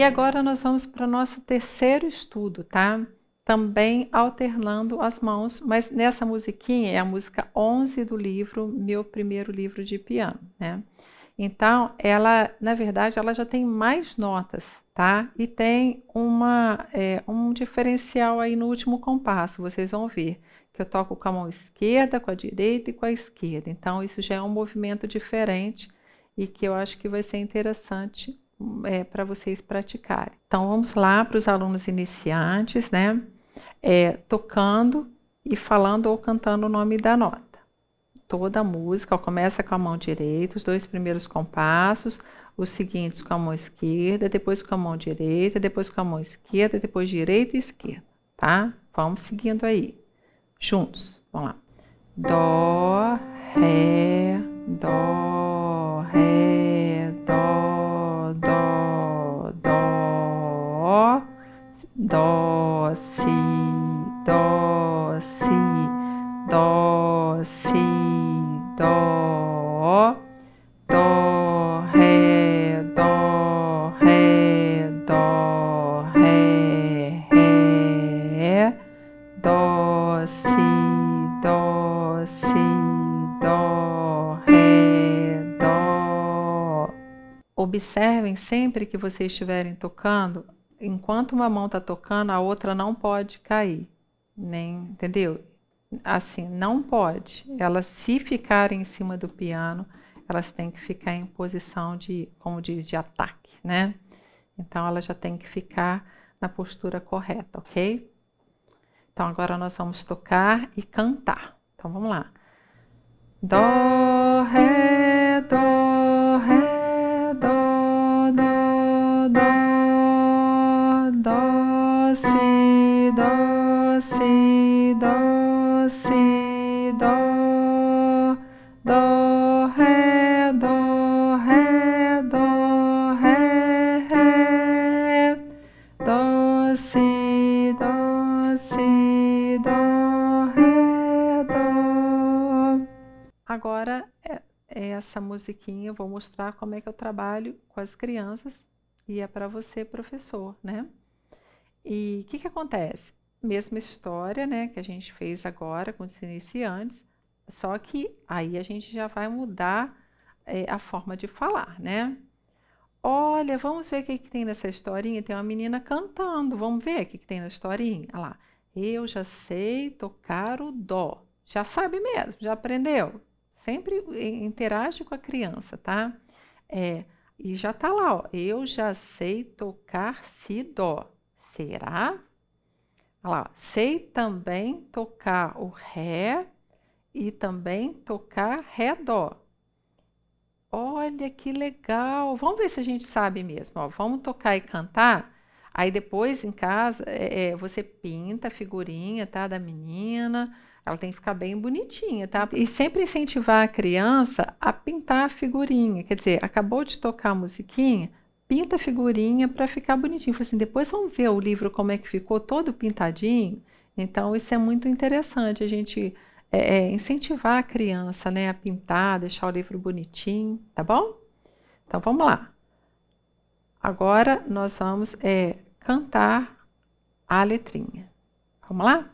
E agora nós vamos para o nosso terceiro estudo, tá? Também alternando as mãos, mas nessa musiquinha é a música 11 do livro Meu Primeiro Livro de Piano, né? Então, ela, na verdade, ela já tem mais notas, tá? E tem um diferencial aí no último compasso, vocês vão ver. Que eu toco com a mão esquerda, com a direita e com a esquerda. Então, isso já é um movimento diferente e que eu acho que vai ser interessante para vocês praticarem. Então, vamos lá para os alunos iniciantes, né? Tocando e falando ou cantando o nome da nota. Toda a música, ó, começa com a mão direita, os dois primeiros compassos, os seguintes com a mão esquerda, depois com a mão direita, depois com a mão esquerda, depois direita e esquerda, tá? Vamos seguindo aí, juntos, vamos lá. Dó, Ré, Dó, Dó, Dó, Dó, Si, Dó, Si, Dó, Si. Dó, Ré, Dó, Ré, Dó, Ré, Ré, Dó, Si, Dó, Ré, Dó. Observem sempre que vocês estiverem tocando, enquanto uma mão está tocando, a outra não pode cair, nem, entendeu? Assim, não pode. Elas, se ficarem em cima do piano, elas têm que ficar em posição de, como diz, de ataque, né? Então, elas já têm que ficar na postura correta, ok? Então, agora nós vamos tocar e cantar. Então, vamos lá. Dó, Ré, Dó, Ré, Dó, Dó, Dó, Dó, Si, Dó, Si, Dó. Si, Dó, Ré, Dó, Ré, Dó, Ré, Ré, Dó, Si, Dó, Si, Dó, Ré, Dó. Agora, essa musiquinha eu vou mostrar como é que eu trabalho com as crianças e é para você, professor, né? E o que acontece? Mesma história, né, que a gente fez agora com os iniciantes, só que aí a gente já vai mudar a forma de falar, né? Olha, vamos ver o que tem nessa historinha, tem uma menina cantando, vamos ver o que tem na historinha. Olha lá, eu já sei tocar o dó, já sabe mesmo, já aprendeu, sempre interage com a criança, tá? E já tá lá, ó, eu já sei tocar si dó, será? Olha lá, sei também tocar o Ré e também tocar Ré, Dó. Olha que legal! Vamos ver se a gente sabe mesmo. Ó, vamos tocar e cantar? Aí depois em casa você pinta a figurinha, tá, da menina. Ela tem que ficar bem bonitinha, tá? E sempre incentivar a criança a pintar a figurinha. Quer dizer, acabou de tocar a musiquinha, pinta a figurinha para ficar bonitinho. Assim, depois vamos ver o livro como é que ficou todo pintadinho. Então, isso é muito interessante, a gente incentivar a criança, né, a pintar, deixar o livro bonitinho, tá bom? Então, vamos lá. Agora, nós vamos cantar a letrinha. Vamos lá?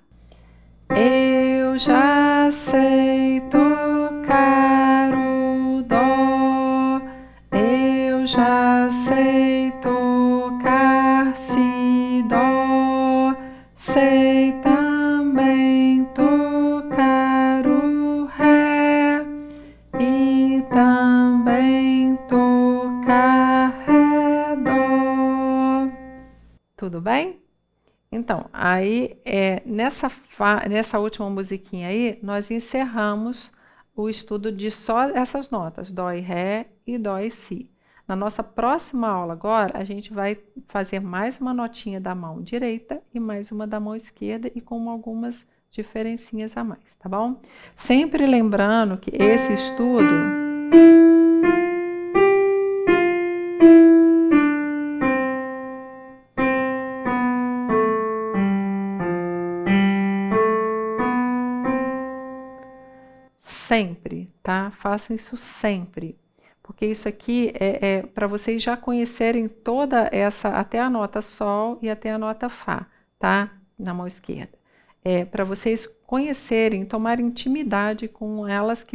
Eu já sei tocar o dó, eu já sei tocar si, dó, sei também tocar o ré e também tocar ré, dó. Tudo bem? Então, aí nessa última musiquinha aí, nós encerramos o estudo de só essas notas, dó e ré e dó e si. Na nossa próxima aula agora, a gente vai fazer mais uma notinha da mão direita e mais uma da mão esquerda e com algumas diferencinhas a mais, tá bom? Sempre lembrando que esse estudo... Sempre, tá? Façam isso sempre. porque isso aqui é para vocês já conhecerem toda essa, até a nota Sol e até a nota Fá, tá? Na mão esquerda. É, para vocês conhecerem, tomar intimidade com elas, que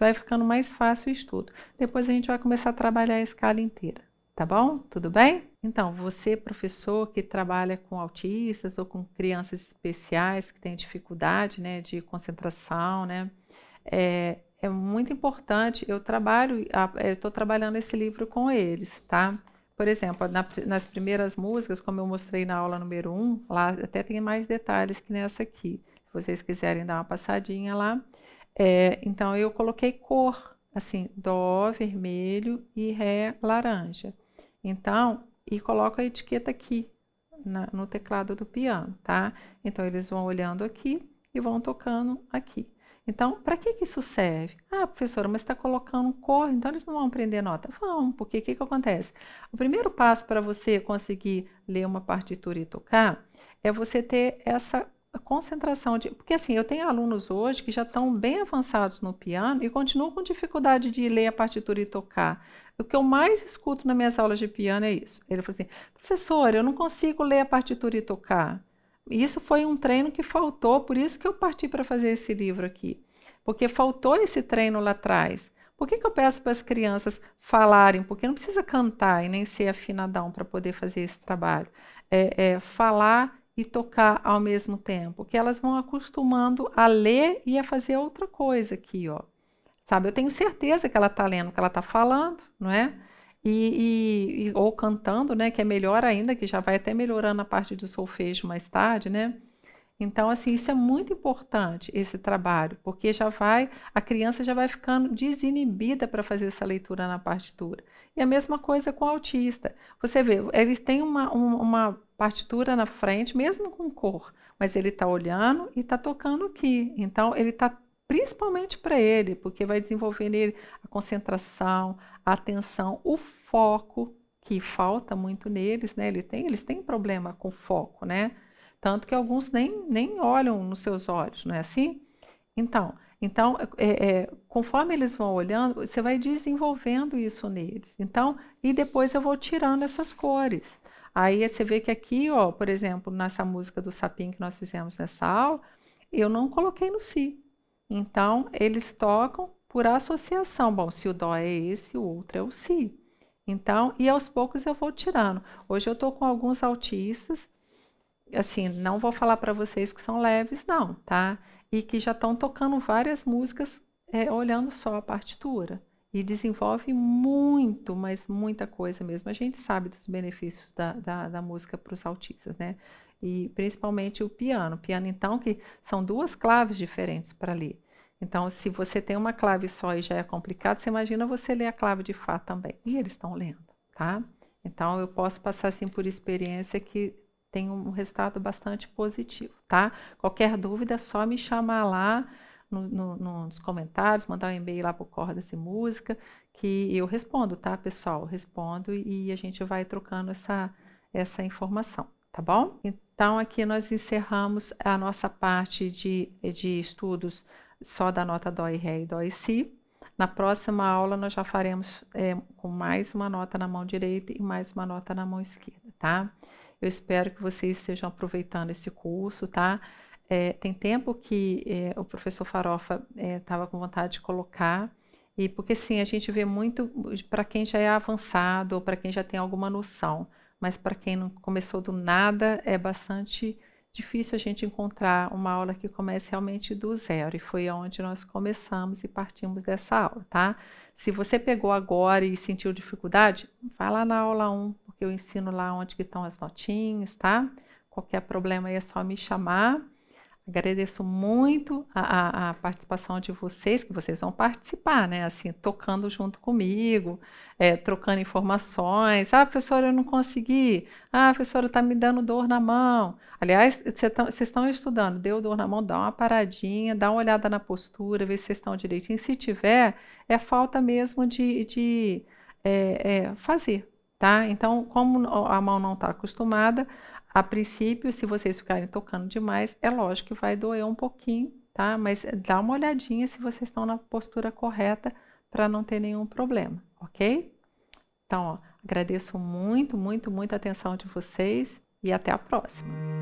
vai ficando mais fácil o estudo. Depois a gente vai começar a trabalhar a escala inteira, tá bom? Tudo bem? Então, você, professor, que trabalha com autistas ou com crianças especiais que têm dificuldade, né, de concentração, né? É muito importante, eu estou trabalhando esse livro com eles, tá? Por exemplo, nas primeiras músicas, como eu mostrei na aula número 1, lá até tem mais detalhes que nessa aqui, se vocês quiserem dar uma passadinha lá. Então, eu coloquei cor, assim, dó, vermelho e ré, laranja. Então, e coloco a etiqueta aqui, no teclado do piano, tá? Então, eles vão olhando aqui e vão tocando aqui. Então, para que isso serve? Ah, professora, mas está colocando cor, então eles não vão aprender nota. Vão, porque o que acontece? O primeiro passo para você conseguir ler uma partitura e tocar é você ter essa concentração. Porque assim, eu tenho alunos hoje que já estão bem avançados no piano e continuam com dificuldade de ler a partitura e tocar. O que eu mais escuto nas minhas aulas de piano é isso. Ele fala assim, professora, eu não consigo ler a partitura e tocar. Isso foi um treino que faltou, por isso que eu parti para fazer esse livro aqui. Porque faltou esse treino lá atrás. Por que eu peço para as crianças falarem? Porque não precisa cantar e nem ser afinadão para poder fazer esse trabalho. Falar e tocar ao mesmo tempo. Que elas vão acostumando a ler e a fazer outra coisa aqui, ó. Sabe? Eu tenho certeza que ela está lendo, que ela está falando, não é? Ou cantando, né, que é melhor ainda, que já vai até melhorando a parte de solfejo mais tarde, né? Então, assim, isso é muito importante, esse trabalho, porque a criança já vai ficando desinibida para fazer essa leitura na partitura. E a mesma coisa com o autista. Você vê, ele tem uma partitura na frente, mesmo com cor, mas ele está olhando e está tocando aqui. Então, ele está principalmente para ele, porque vai desenvolver nele a concentração, a atenção, o foco, que falta muito neles, né? Eles têm problema com foco, né? Tanto que alguns nem olham nos seus olhos, não é assim? Então, conforme eles vão olhando, você vai desenvolvendo isso neles. Então, e depois eu vou tirando essas cores. Aí você vê que aqui, ó, por exemplo, nessa música do sapinho que nós fizemos nessa aula, eu não coloquei no si. Então, eles tocam por associação. Bom, se o dó é esse, o outro é o si. Então, e aos poucos eu vou tirando. Hoje eu estou com alguns autistas, assim, não vou falar para vocês que são leves, não, tá? E que já estão tocando várias músicas olhando só a partitura. E desenvolve muito, mas muita coisa mesmo. A gente sabe dos benefícios da música para os autistas, né? E principalmente o piano. O piano, então, que são duas claves diferentes para ler. Então, se você tem uma clave só e já é complicado, você imagina você ler a clave de Fá também. E eles estão lendo, tá? Então, eu posso passar, assim, por experiência que tem um resultado bastante positivo, tá? Qualquer dúvida, é só me chamar lá nos comentários, mandar um e-mail lá para o Cordas e Música, que eu respondo, tá, pessoal? Eu respondo e a gente vai trocando essa informação, tá bom? Então, aqui nós encerramos a nossa parte de estudos só da nota Dó e Ré e Dó e Si. Na próxima aula, nós já faremos com mais uma nota na mão direita e mais uma nota na mão esquerda, tá? Eu espero que vocês estejam aproveitando esse curso, tá? Tem tempo que o professor Farofa estava com vontade de colocar, e porque sim, a gente vê muito para quem já é avançado ou para quem já tem alguma noção. Mas para quem não começou do nada, é bastante difícil a gente encontrar uma aula que comece realmente do zero. E foi onde nós começamos e partimos dessa aula, tá? Se você pegou agora e sentiu dificuldade, vai lá na aula 1, porque eu ensino lá onde que estão as notinhas, tá? Qualquer problema aí é só me chamar. Agradeço muito a participação de vocês, que vocês vão participar, né? Assim, tocando junto comigo, trocando informações. Ah, professora, eu não consegui. Ah, professora, tá me dando dor na mão. Aliás, vocês estão estudando, deu dor na mão, dá uma paradinha, dá uma olhada na postura, vê se vocês estão direitinho. Se tiver, é falta mesmo de fazer, tá? Então, como a mão não está acostumada, a princípio, se vocês ficarem tocando demais, é lógico que vai doer um pouquinho, tá? Mas dá uma olhadinha se vocês estão na postura correta para não ter nenhum problema, ok? Então, ó, agradeço muito, muito, muito a atenção de vocês e até a próxima.